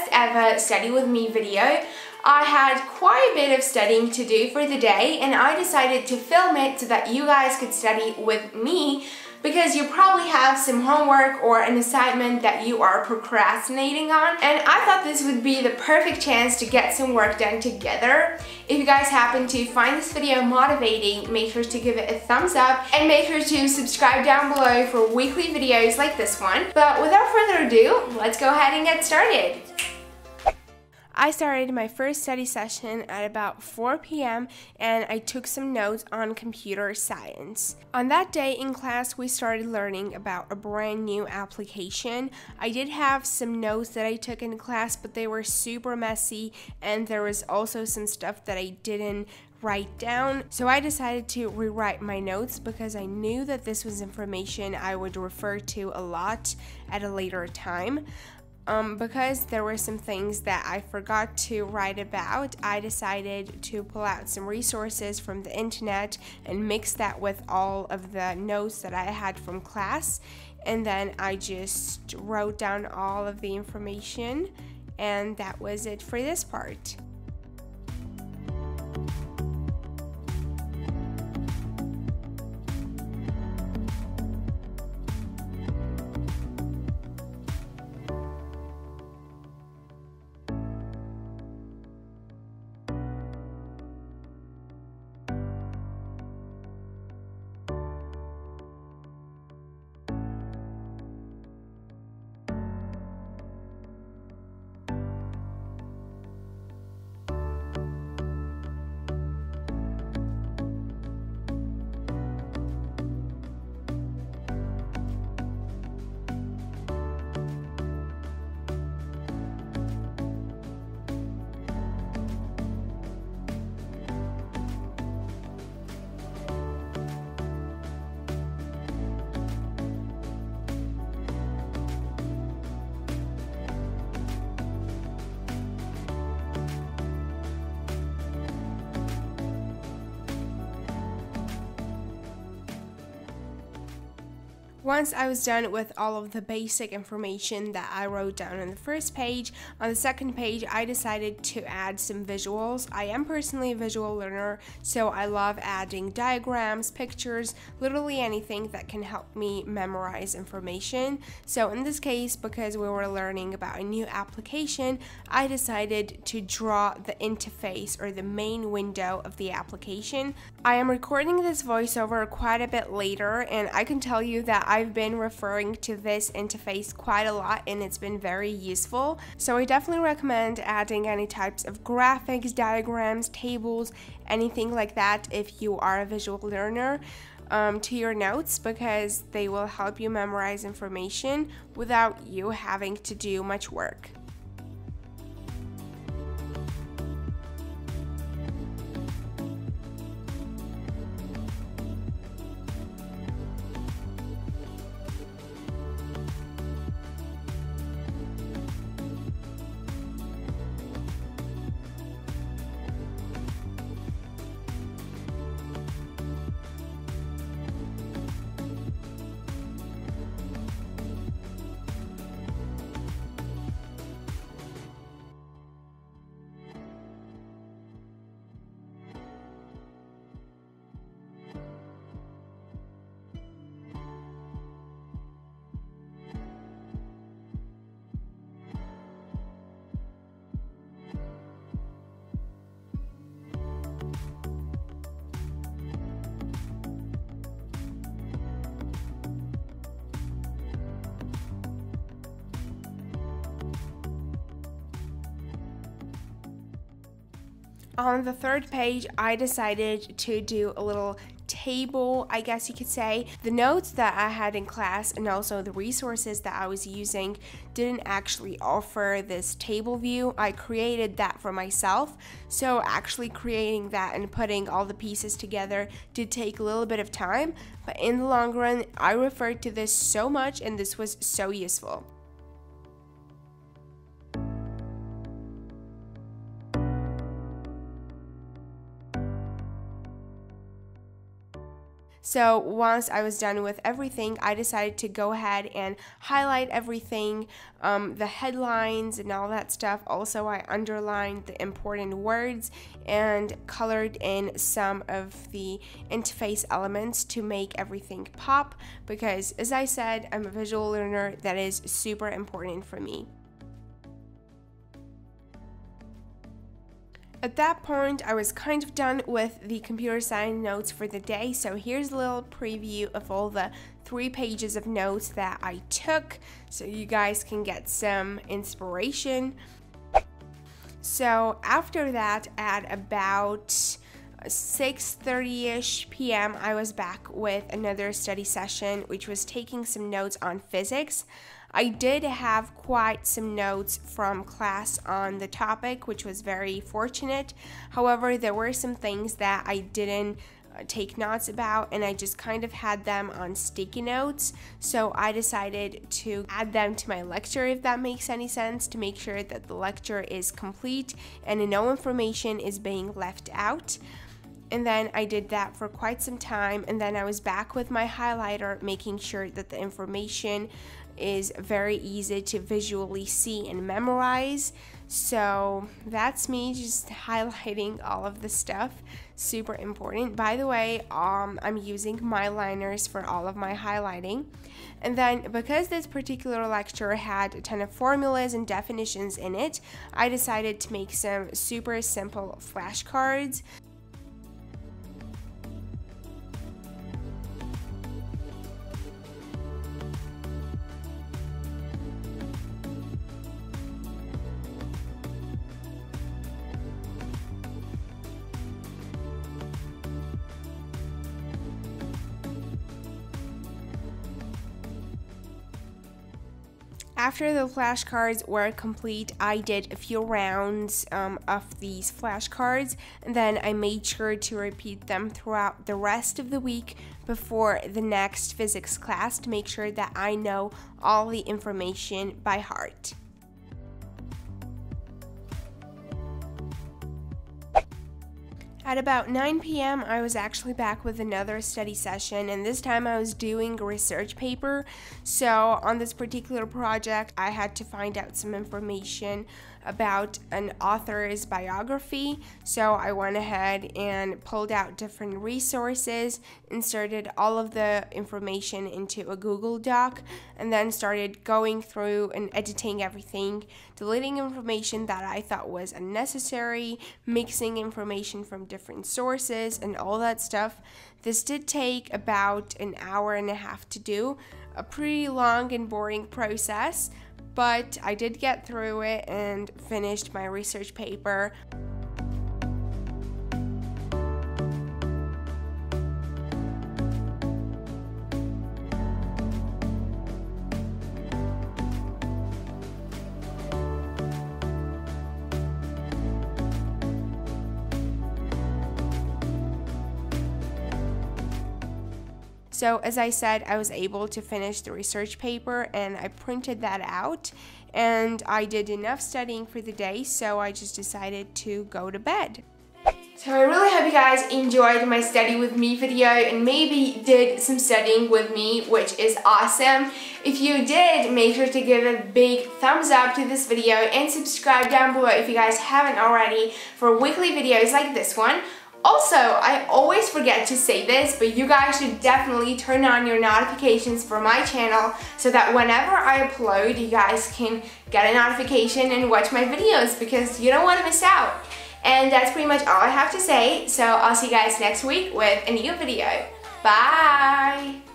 first ever study with me video. I had quite a bit of studying to do for the day and I decided to film it so that you guys could study with me, because you probably have some homework or an assignment that you are procrastinating on, and I thought this would be the perfect chance to get some work done together. If you guys happen to find this video motivating, make sure to give it a thumbs up and make sure to subscribe down below for weekly videos like this one. But without further ado, let's go ahead and get started. I started my first study session at about 4 p.m. and I took some notes on computer science. On that day in class, we started learning about a brand new application. I did have some notes that I took in class, but they were super messy and there was also some stuff that I didn't write down. So I decided to rewrite my notes because I knew that this was information I would refer to a lot at a later time. Because there were some things that I forgot to write about, I decided to pull out some resources from the internet and mix that with all of the notes that I had from class, and then I just wrote down all of the information, and that was it for this part. Once I was done with all of the basic information that I wrote down on the first page, on the second page I decided to add some visuals. I am personally a visual learner, so I love adding diagrams, pictures, literally anything that can help me memorize information. So in this case, because we were learning about a new application, I decided to draw the interface or the main window of the application. I am recording this voiceover quite a bit later, and I can tell you that I've been referring to this interface quite a lot and it's been very useful. So I definitely recommend adding any types of graphics, diagrams, tables, anything like that if you are a visual learner to your notes, because they will help you memorize information without you having to do much work. On the third page, I decided to do a little table, I guess you could say. The notes that I had in class and also the resources that I was using didn't actually offer this table view. I created that for myself, so actually creating that and putting all the pieces together did take a little bit of time, but in the long run, I referred to this so much and this was so useful. So once I was done with everything, I decided to go ahead and highlight everything, the headlines and all that stuff. Also, I underlined the important words and colored in some of the interface elements to make everything pop, because as I said, I'm a visual learner. That is super important for me. At that point, I was kind of done with the computer science notes for the day, so here's a little preview of all the 3 pages of notes that I took, so you guys can get some inspiration. So after that, at about 6:30-ish p.m. I was back with another study session, which was taking some notes on physics. I did have quite some notes from class on the topic, which was very fortunate. However, there were some things that I didn't take notes about, and I just kind of had them on sticky notes, so I decided to add them to my lecture, if that makes any sense, to make sure that the lecture is complete and no information is being left out. And then I did that for quite some time, and then I was back with my highlighter, making sure that the information is very easy to visually see and memorize. So that's me just highlighting all of the stuff. Super important. By the way, I'm using my liners for all of my highlighting. And then, because this particular lecture had a ton of formulas and definitions in it, I decided to make some super simple flashcards. After the flashcards were complete, I did a few rounds of these flashcards, and then I made sure to repeat them throughout the rest of the week before the next physics class to make sure that I know all the information by heart. At about 9 p.m., I was actually back with another study session, and this time I was doing a research paper. So on this particular project, I had to find out some information about an author's biography. So I went ahead and pulled out different resources, inserted all of the information into a Google Doc, and then started going through and editing everything, deleting information that I thought was unnecessary, mixing information from different sources and all that stuff. This did take about an hour and a half to do, a pretty long and boring process, but I did get through it and finished my research paper. So as I said, I was able to finish the research paper, and I printed that out, and I did enough studying for the day, so I just decided to go to bed. So I really hope you guys enjoyed my study with me video and maybe did some studying with me, which is awesome. If you did, make sure to give a big thumbs up to this video and subscribe down below if you guys haven't already for weekly videos like this one. Also, I always forget to say this, but you guys should definitely turn on your notifications for my channel so that whenever I upload, you guys can get a notification and watch my videos, because you don't want to miss out. And that's pretty much all I have to say, so I'll see you guys next week with a new video. Bye!